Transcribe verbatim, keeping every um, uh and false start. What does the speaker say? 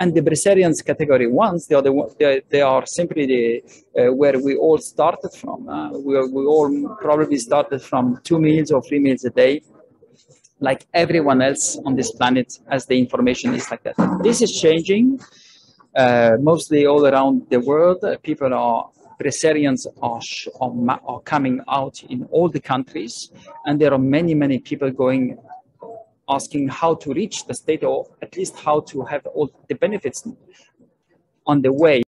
And the Bresserian's category ones, the other they, they are simply the uh, where we all started from. Uh, we, are, we all probably started from two meals or three meals a day, like everyone else on this planet, as the information is like that. This is changing, uh, mostly all around the world. People are Bresserians are, are, are coming out in all the countries, and there are many, many people going, asking how to reach the state, or at least how to have all the benefits on the way.